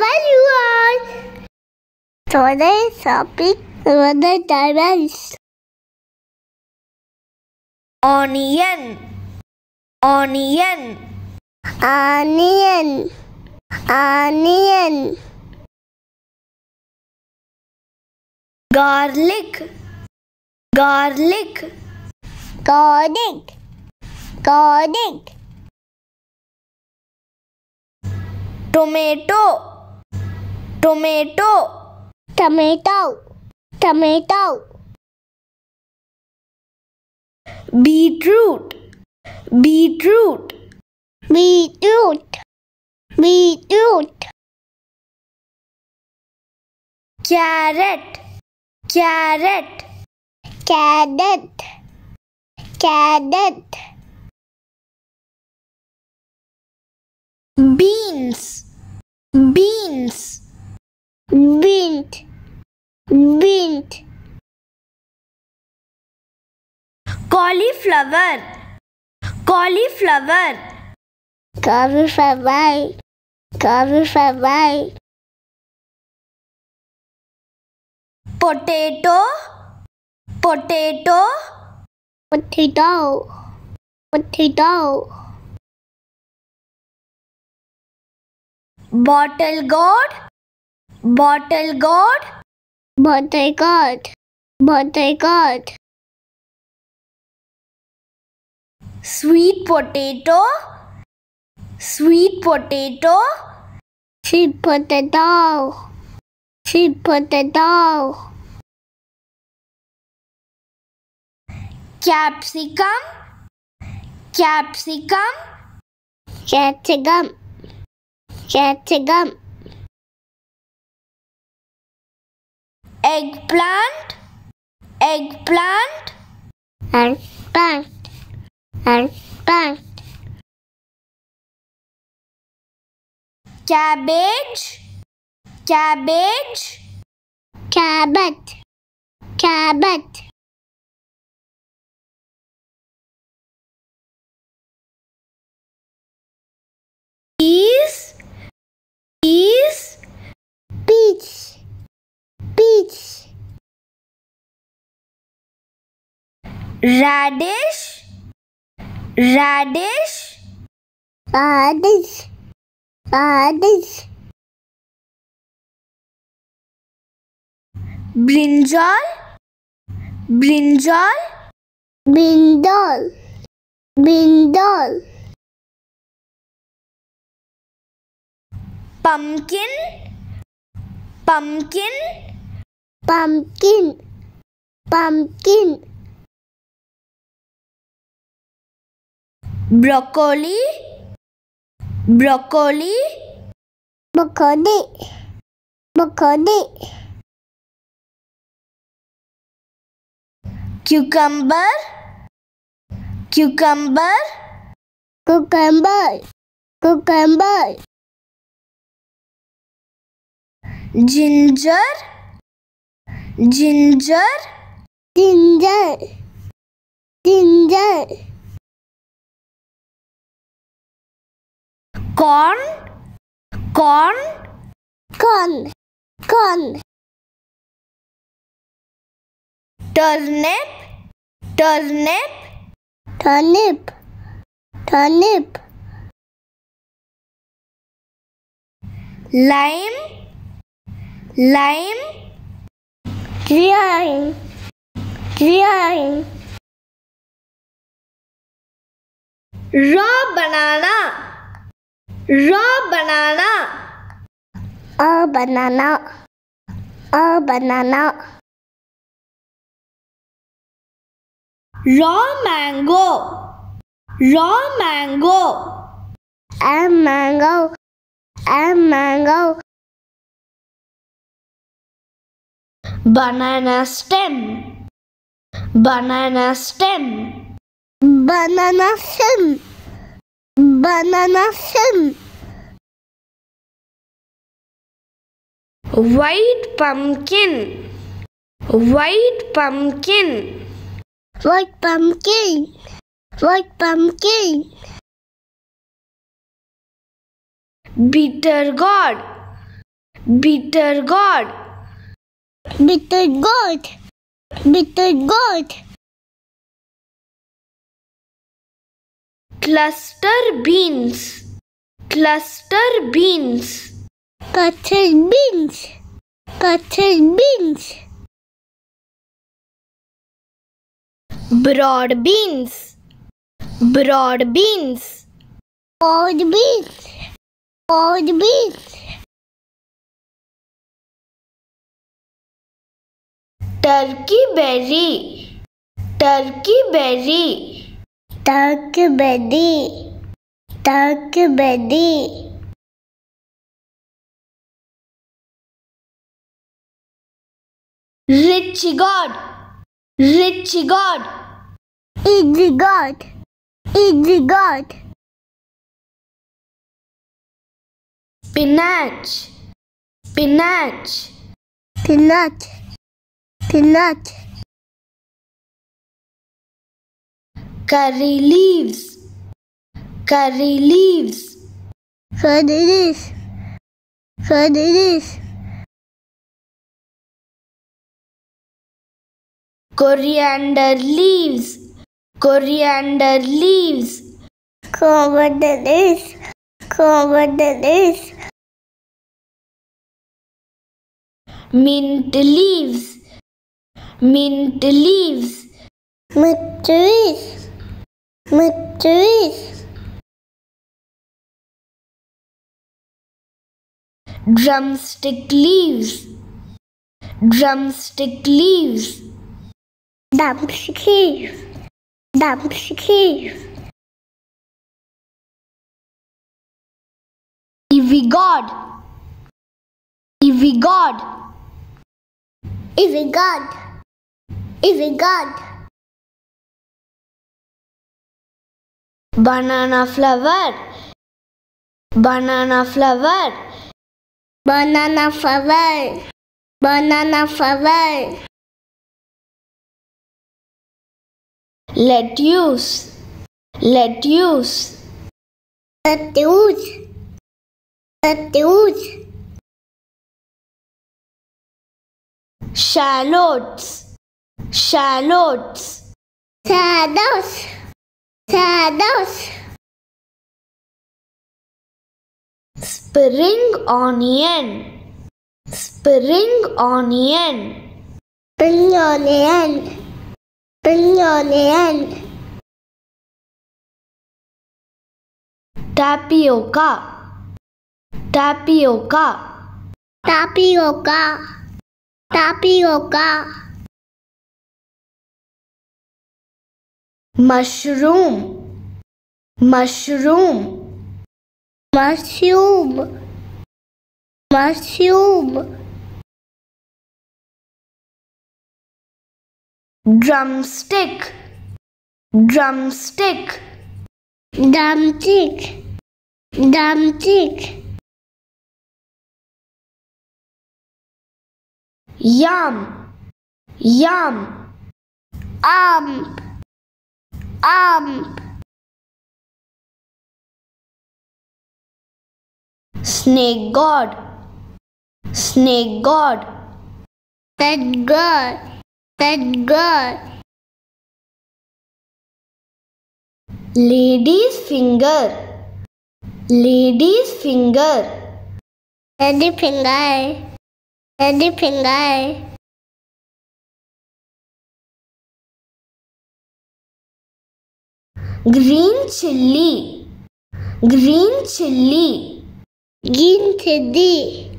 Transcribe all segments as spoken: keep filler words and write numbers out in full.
are you all? Today topic another dimension. Onion, onion, onion, onion. Garlic, garlic, garlic, garlic. Tomato, tomato, tomato, tomato. Beetroot, beetroot, beetroot, beetroot. Carrot, carrot, carrot, carrot. Beans, beans, beans, beans. Cauliflower, cauliflower, cauliflower, cauliflower. Potato, potato, potato, potato. Bottle gourd, bottle gourd, bottle gourd, bottle gourd. Sweet potato, sweet potato, sweet potato, sweet potato. Capsicum, capsicum, capsicum. Capsicum. Eggplant, eggplant, eggplant, eggplant. Cabbage, cabbage, cabbage, cabbage. Peas, peas, peach, peach. Radish, radish, radish, radish. Brinjal, brinjal, brinjal, brinjal. Pumpkin, pumpkin, pumpkin, pumpkin. Broccoli, broccoli, broccoli, broccoli. Cucumber, cucumber, cucumber, cucumber. Ginger, ginger, ginger, ginger. Corn, corn, corn, corn. Turnip, turnip, turnip, turnip. Lime, lime, lime, lime. Raw banana, raw banana, a banana, a banana. Raw mango, raw mango, a mango, a mango. Banana stem, banana stem, banana stem, banana stem. White pumpkin, white pumpkin, white pumpkin, white pumpkin. Bitter gourd, bitter gourd, bitter gourd, bitter gourd. Cluster beans, cluster beans, cluster beans, cluster beans. Broad beans, broad beans, broad beans, broad beans. Turkey berry, turkey berry, turkey berry, turkey berry. Rich gourd, rich gourd, easy gourd, easy gourd. Spinach, spinach, spinach, spinach. Curry leaves, curry leaves, curry leaves, curry leaves. Coriander leaves, coriander leaves, coriander leaves, coriander leaves. Mint leaves, mint leaves, mint leaves, mint leaves. Drumstick leaves, drumstick leaves, drumstick leaves, drumstick leaves. Ivy God, Ivy God, Ivy God, Ivy God. Banana flower, banana flower, banana flower, banana flower. Lettuce, lettuce, lettuce, lettuce. Shallots, shallots, shallots, shallots. Spring onion, spring onion, spring onion, spring onion. Tapioca, tapioca, tapioca, tapioca. Mushroom, mushroom, mushroom, mushroom. Drumstick, drumstick, drumstick, drumstick. Yum, yum, um, um. Snake god, snake god, that god, that god. Lady's finger, lady's finger, lady finger, lady finger. Green chilli, green chilli, green chilli,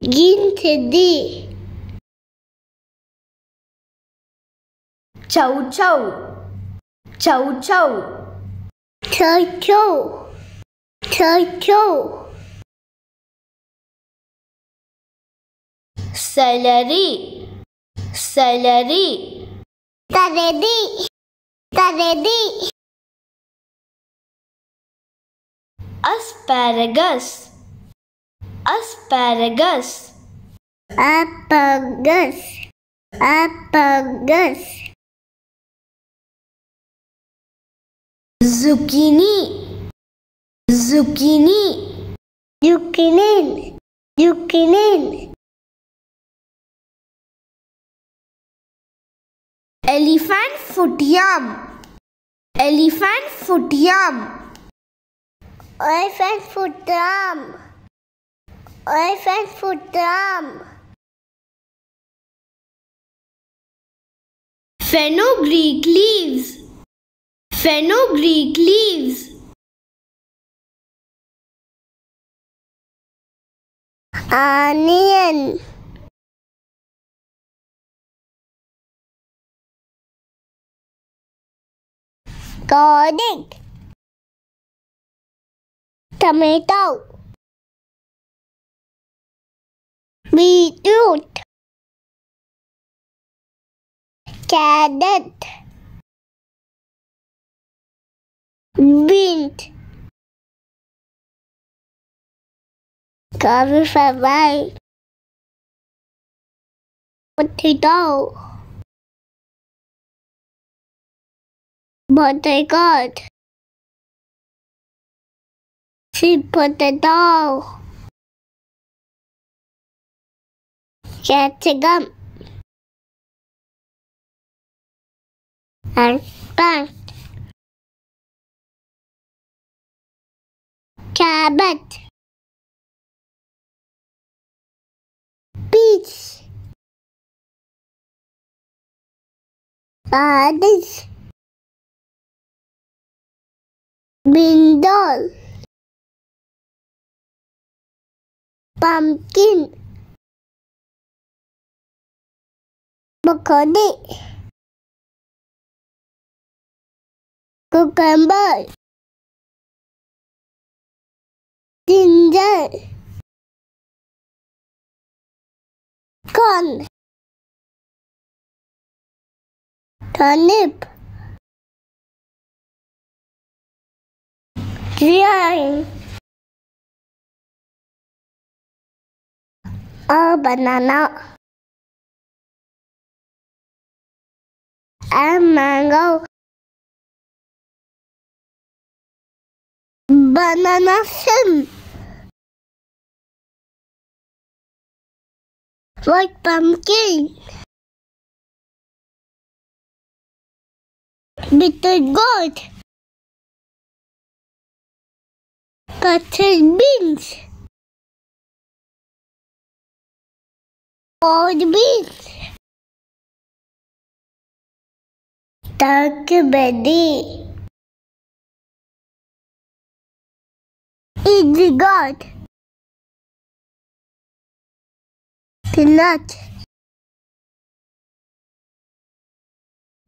green chilli. Chow chow, chow chow, chow chow, chow chow. Celery, celery, celery, celery. Asparagus, asparagus, asparagus, asparagus. Zucchini, zucchini, zucchini, Ukraine. Elephant foot yum. Elephant foot yum. Elephant foot yum. Elephant foot yum. Fenugreek leaves. Fenugreek leaves. Onion. Garlic. Tomato. Beetroot. Carrot. Beans. Cauliflower. Potato. Potato. Sweet potato. Capsicum. And plant. Cabbage. Peach. Radish. Brinjal. Pumpkin. Broccoli. Cucumber. Ginger. Corn. Turnip. Green. A banana. And mango. Banana shrimp. White pumpkin. Bitter gourd. Cottage beans. Old beans. Turkey belly. Easy gourd. Peanut.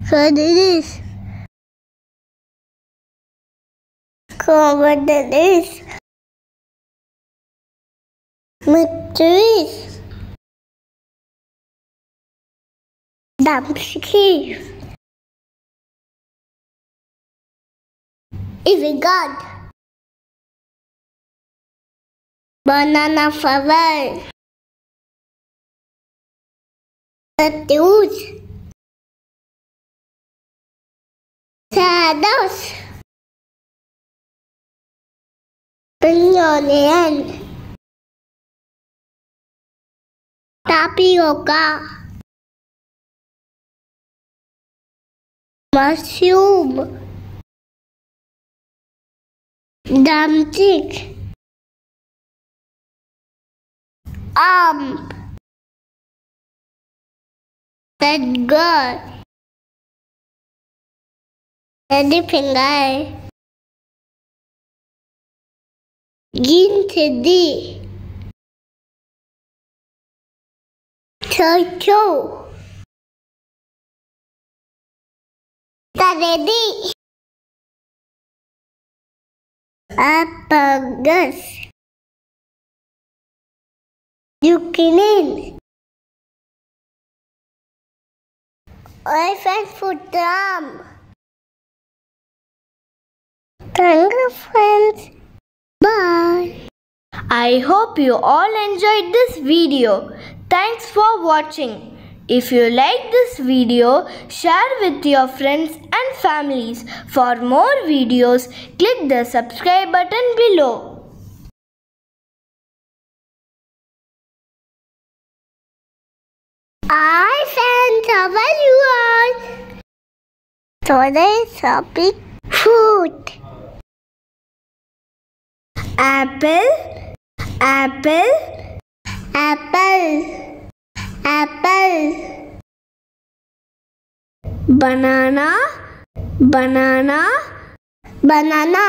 Codelies. Codelies. Mysteries. Dumpskis. Easy gourd. Banana flower. Lettuce. Shadows. Onion. Tapioca. Mushroom. Dumpling. Um. That's good. Teddy finger. Green teddy. Turtle. Teddy. Asparagus. Zucchini. Elephant foot yum. Thank you, friends. Bye. I hope you all enjoyed this video. Thanks for watching. If you like this video, share with your friends and families. For more videos, click the subscribe button below. how are you all? Today's topic, fruit. Apple, apple, apple, apple. Banana, banana, banana,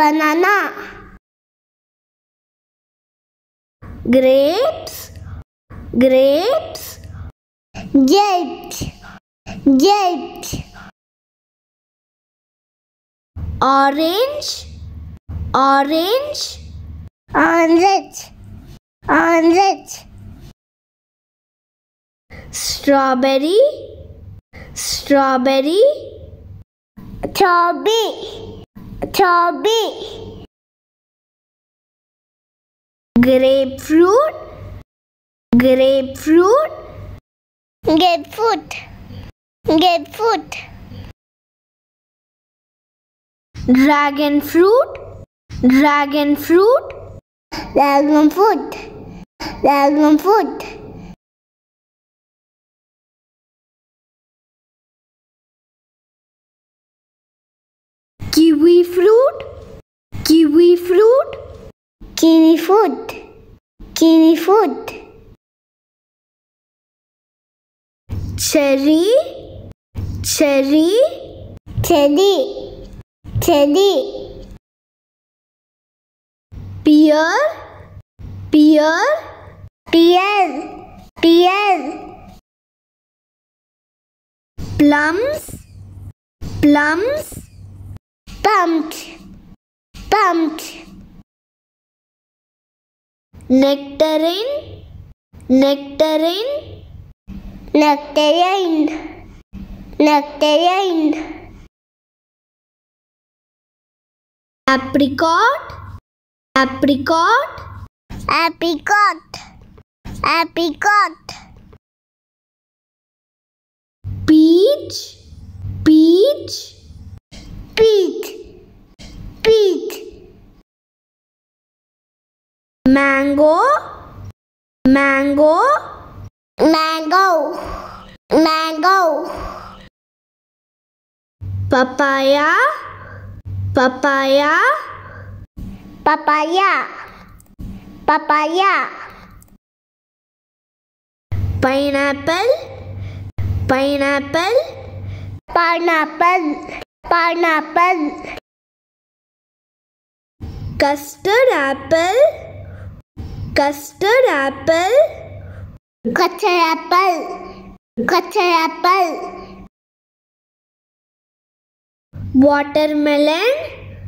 banana. Grapes, grapes, grapes, grapes. Orange, orange, orange, orange. Strawberry, strawberry, strawberry, strawberry. Grapefruit, grapefruit, grapefruit, grapefruit. Dragon fruit, dragon fruit, dragon fruit, dragon fruit. Kiwi fruit, kiwi fruit, kiwi fruit, kiwi fruit. Cherry, cherry, cherry, cherry. Pear, pear, pear, pear. Plums, plums, plums, plums. Nectarine, nectarine, nectarine, nectarine. Apricot, apricot, apricot, apricot. Peach, peach, peach, peach. Mango, mango, mango, mango. Papaya, papaya, papaya, papaya. Pineapple, pineapple, pineapple, pineapple. Custard apple, custard apple, custard apple, custard apple. Watermelon,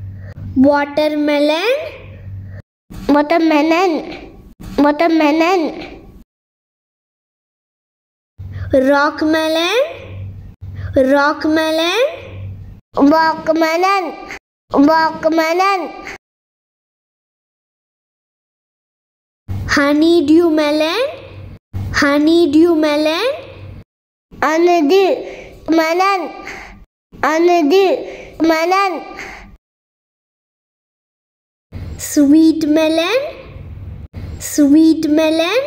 watermelon, watermelon, watermelon. Rockmelon, rockmelon, rockmelon, rockmelon. Honeydew melon, honeydew melon, honeydew melon, honeydew melon. Sweet melon, sweet melon,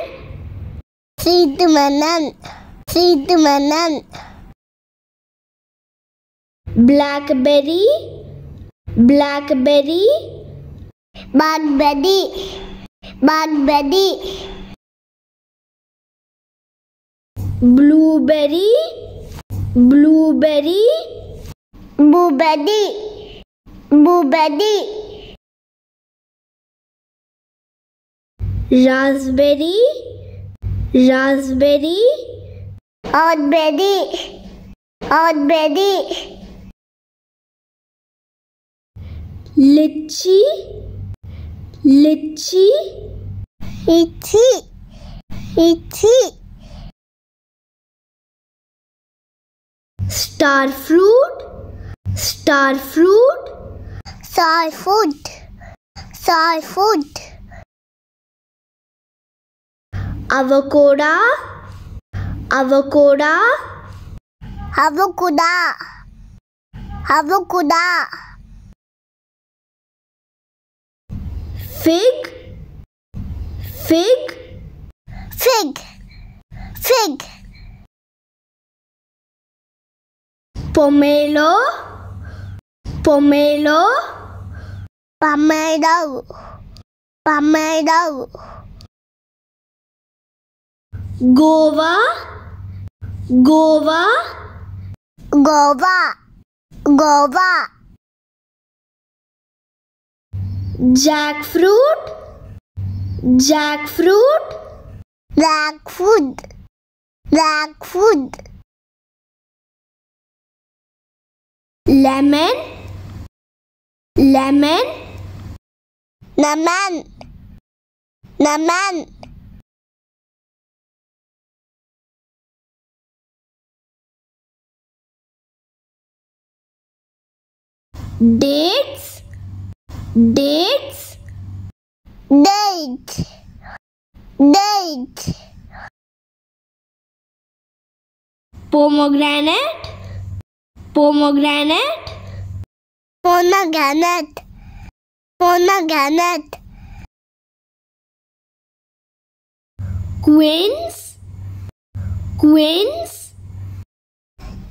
sweet melon, sweet melon. Blackberry, blackberry, blackberry, blackberry. Blueberry, blueberry, blueberry, blueberry. Raspberry, raspberry, raspberry, raspberry. Litchi, litchi, litchi, litchi. Star fruit, star fruit, star fruit, star fruit. Avocado, avocado, avocado, avocado. Fig, fig, fig, fig. pomelo, pomelo, pomelo, pomelo. Gova, gova, gova, gova. Jackfruit, jackfruit, jackfruit, jackfruit. Lemon, lemon, lemon, lemon. Dates, dates, date, date. Pomegranate, pomegranate, pomegranate, pomegranate. Quince, quince,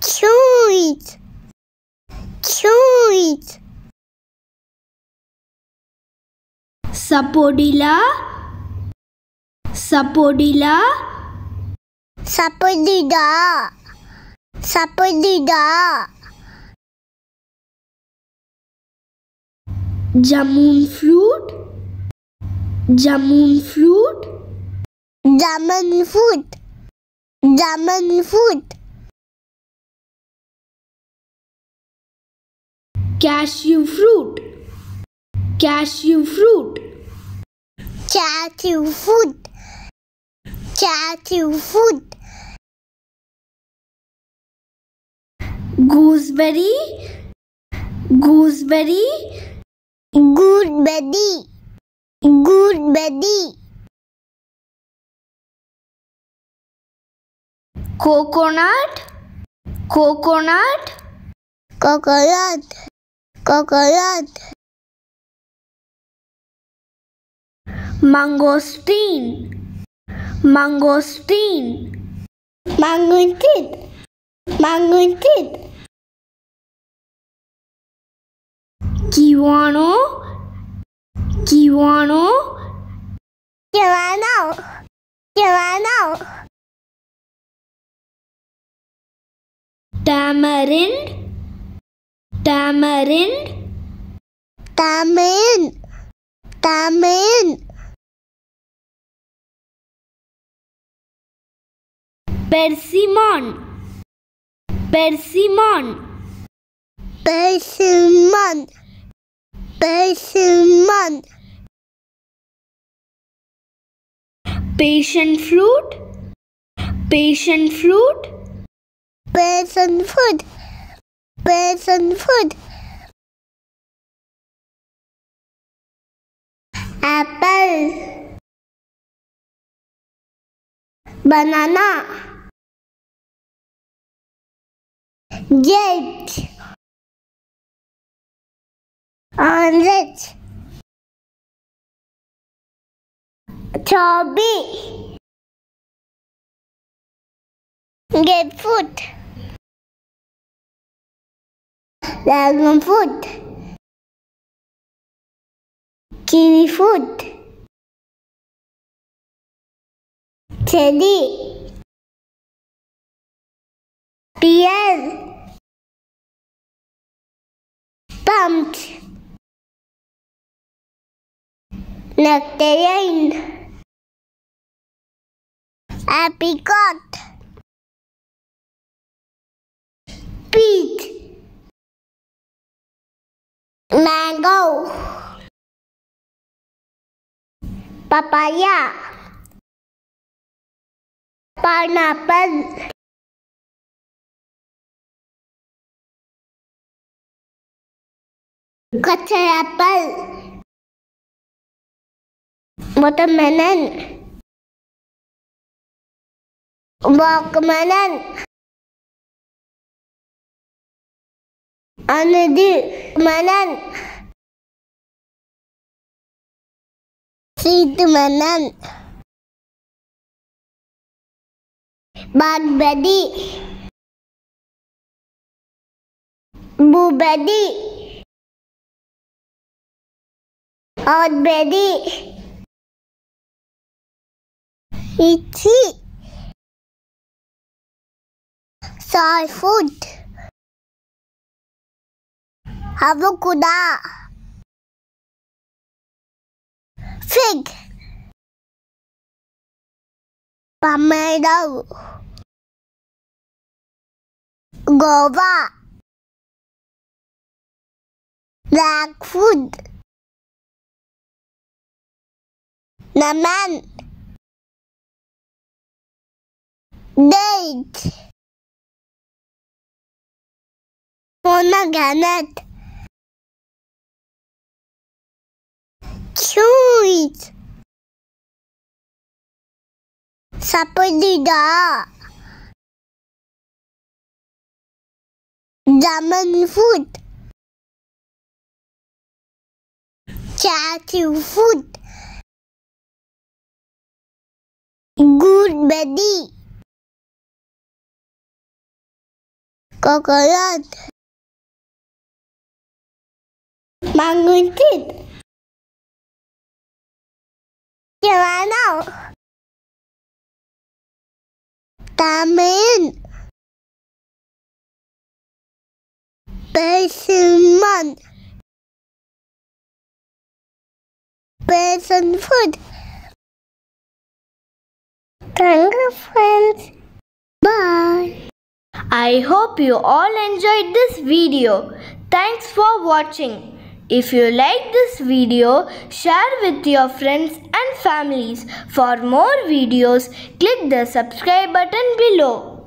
sweet, sweet. Sapodilla, sapodilla, sapodilla, sapodilla. Jamun fruit, jamun fruit, jamun fruit, jamun fruit. Cashew fruit, cashew fruit, cashew fruit, cashew fruit. Gooseberry, gooseberry, gooseberry, gooseberry. Coconut, coconut, coconut, coconut. Mangosteen, mangosteen, mangosteen, mangosteen. Kiwano, kiwano, kiwano, kiwano. Tamarind, tamarind, tamarind, tamarind. Persimmon, persimmon, persimmon, persimmon. Passion fruit, passion fruit, passion fruit, passion fruit. Apple, banana, gate, orange, chubby, grapefruit, dragon fruit, kiwi fruit, cherry, pear. Pumped, nectarine, apricot, peach, mango, papaya, pineapple. Kaccha apple, watermelon, watermelon, anadi melon, sweet melon, blackberry, Bubadi Odbedi Itchi Salfut Avokuda Fig Pomelo Guava Black food Naman Date Pomegranate Cheese Sapodida Diamond food Charity food Good buddy Coconut Mango seed Tomato Tamarind Persimmon Person food. Thank you, friends. Bye. I hope you all enjoyed this video. Thanks for watching. If you like this video, share with your friends and families. For more videos, click the subscribe button below.